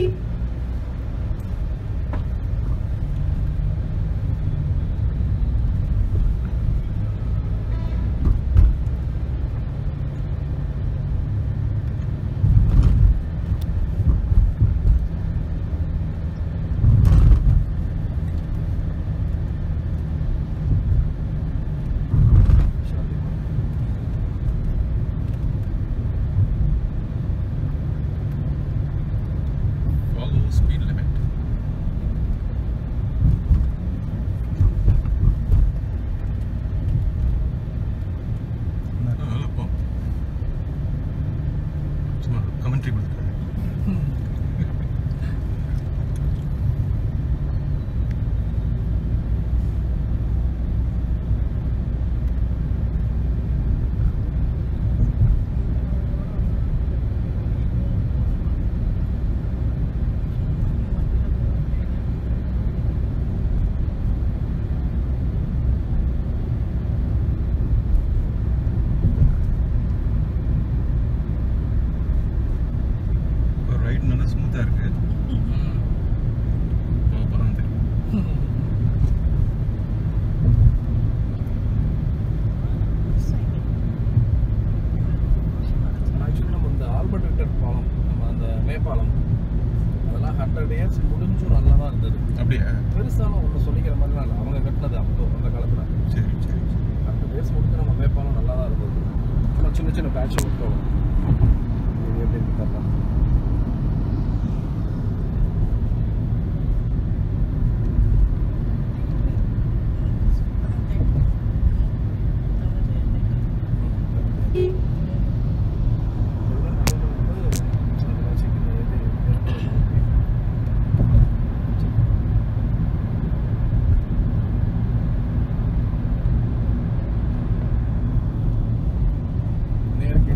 Beep. Speed limit. Commentary.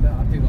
I think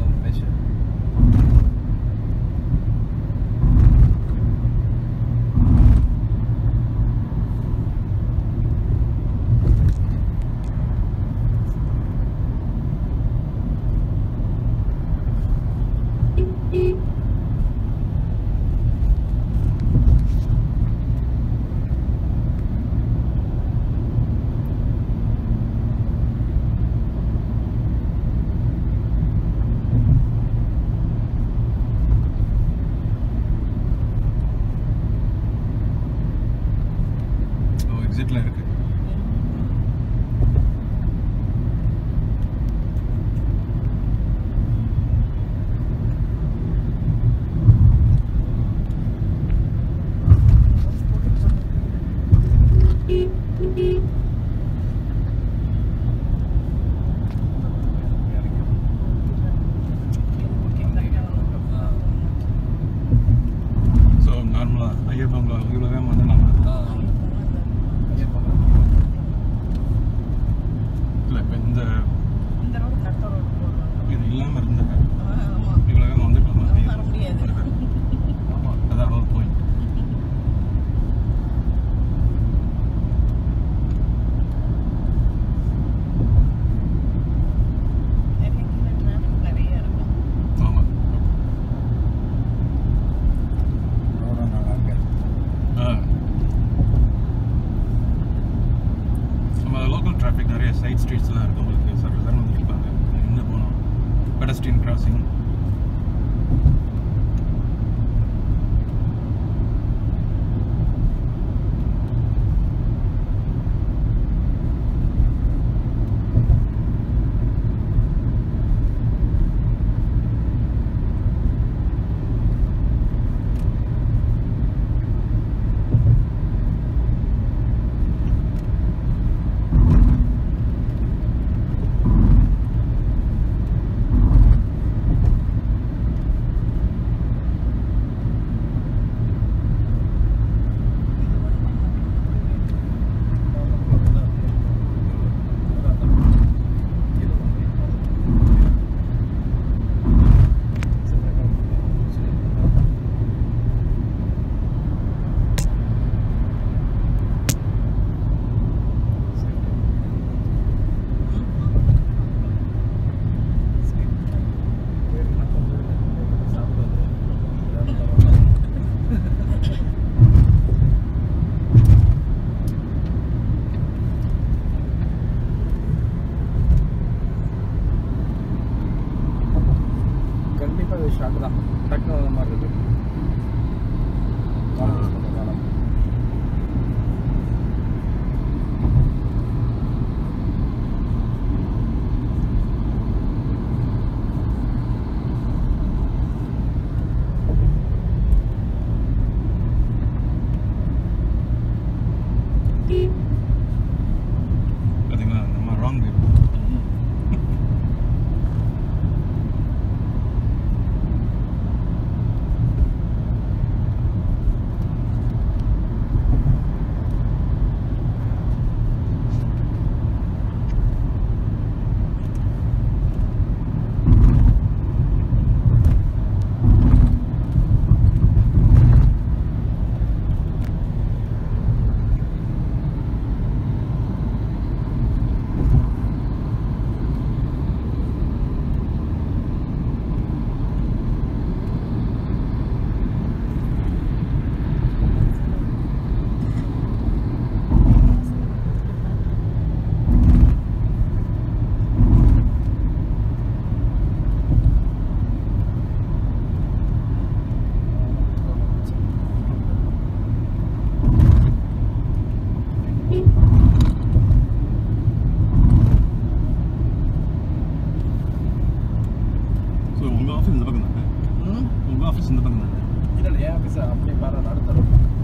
да, так надо морозить. Uga office in the back. Ida le ya, kisa apne bara naru taru.